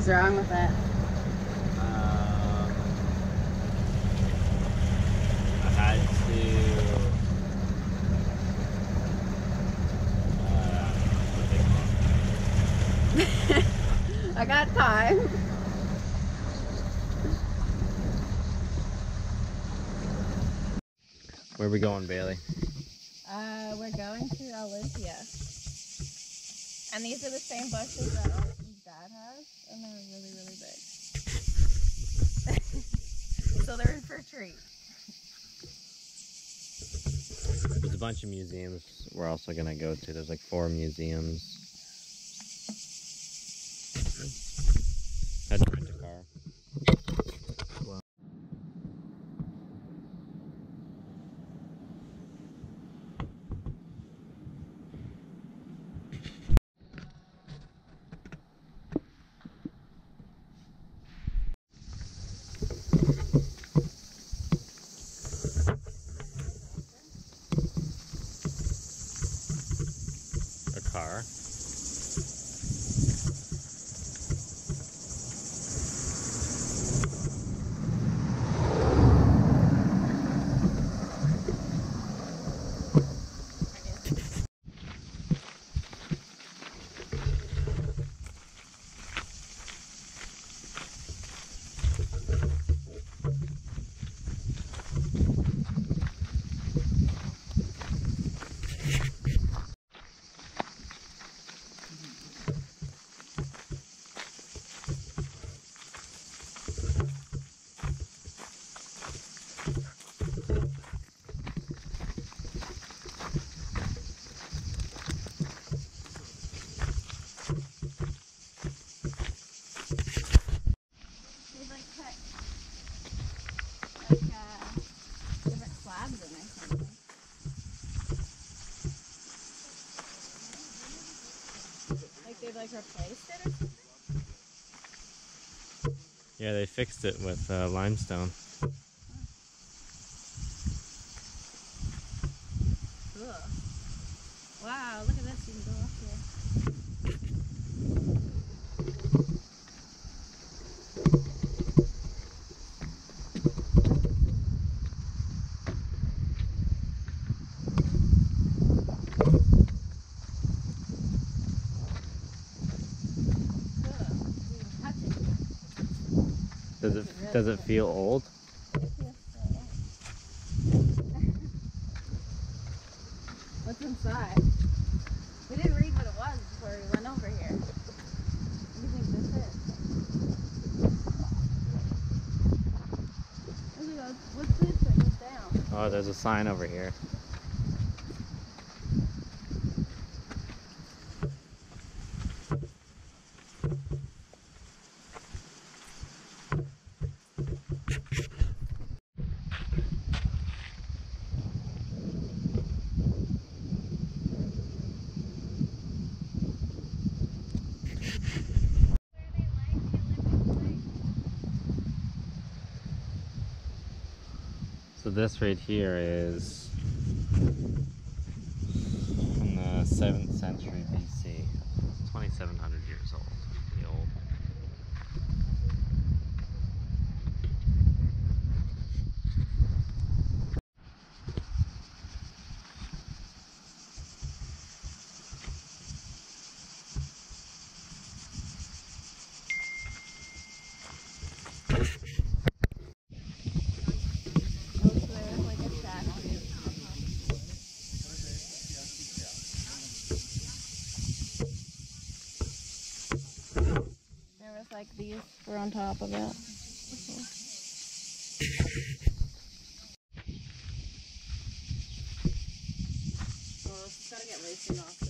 was wrong with that? I had to... I got time. Where are we going, Bailey? We're going to Alicia. And these are the same bushes that Alicia's dad has, and they're really, really big. So they're in for a treat. There's a bunch of museums we're also going to go to. There's like 4 museums. Had to rent a car. Wow. A car. Like replaced it or something? Yeah, they fixed it with limestone. Cool. Wow, look at this, you can go up Does it feel old? What's inside? We didn't read what it was before we went over here. What do you think this is? What's this that goes down? Oh, there's a sign over here. So this right here is in the 7th century BC. It's 2,700 years old. Pretty old. Like these were on top of it. Well, it's gotta get laced in often.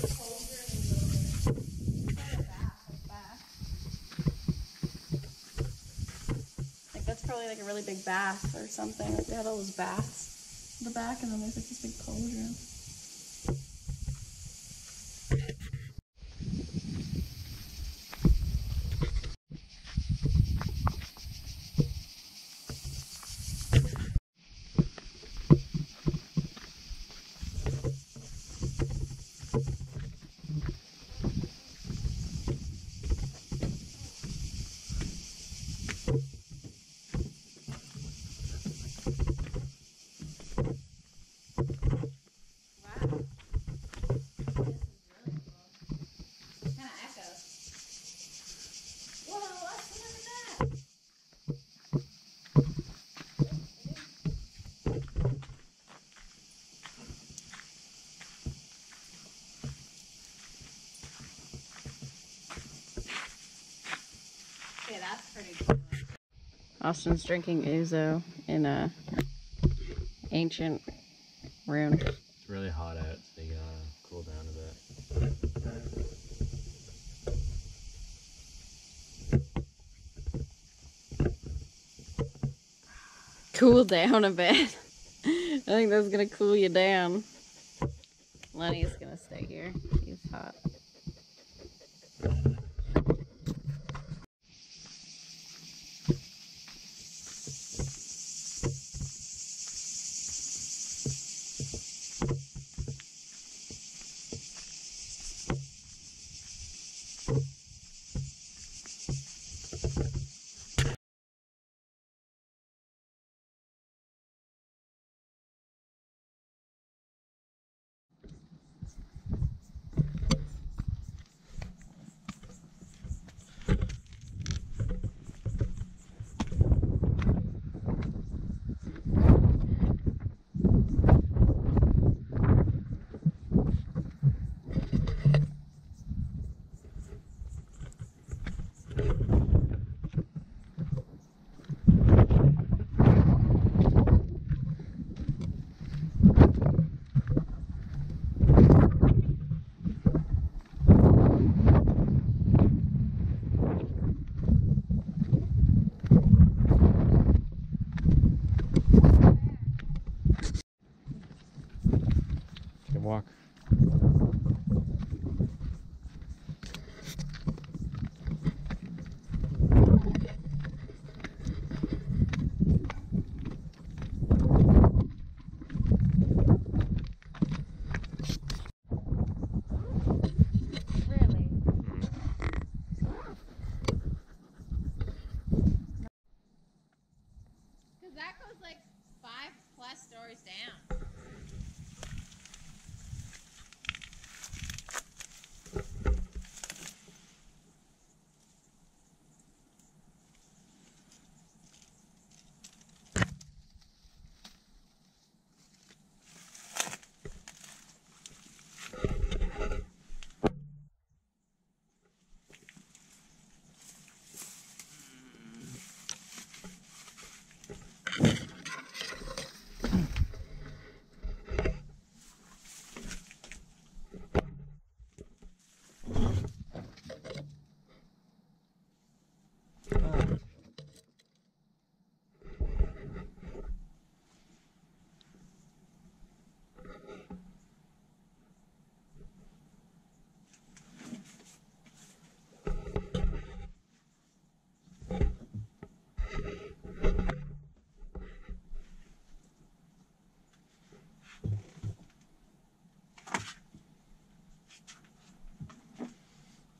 Like that's probably like a really big bath or something. Like they have all those baths in the back, and then there's like this big cauldron. Austin's drinking Uzo in a ancient room. It's really hot out, so you gotta cool down a bit. Cool down a bit. I think that's gonna cool you down. Lenny's gonna stay here. He's hot. Walk.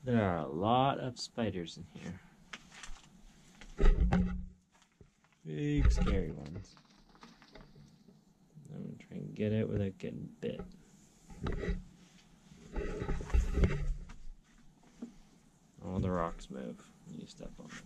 There are a lot of spiders in here. Big scary ones. I'm gonna try and get it without getting bit. All the rocks move when you step on them.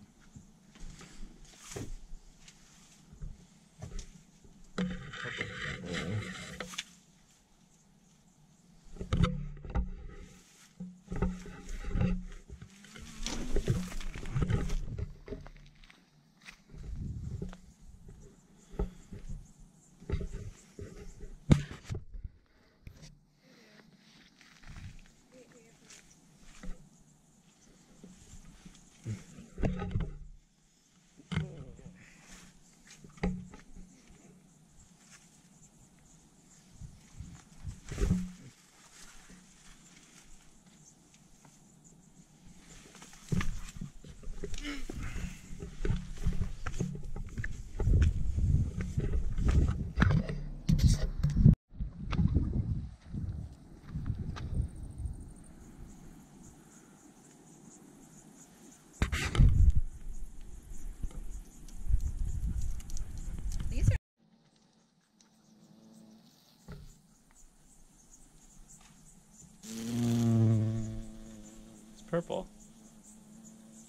purple.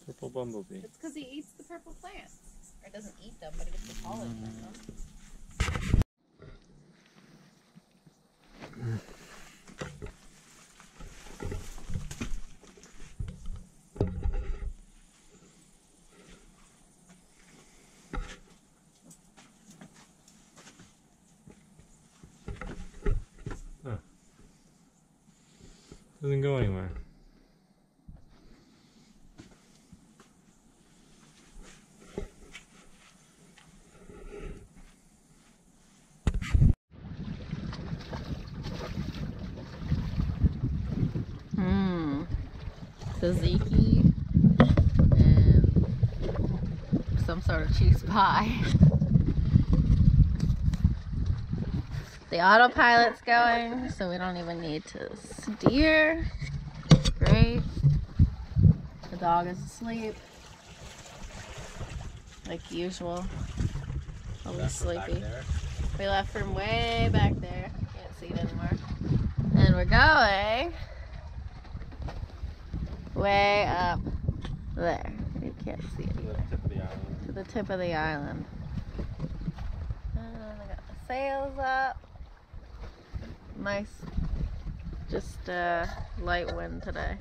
Purple bumblebee. It's because he eats the purple plants. Or doesn't eat them, but he gets the pollen from them. Doesn't go anywhere. Tzatziki and some sort of cheese pie. The autopilot's going, so we don't even need to steer. Great. The dog is asleep, like usual. Always sleepy. We left from way back there. Can't see it anymore. And we're going way up there. You can't see it either. To the tip of the island. And I got the sails up. Nice, just light wind today.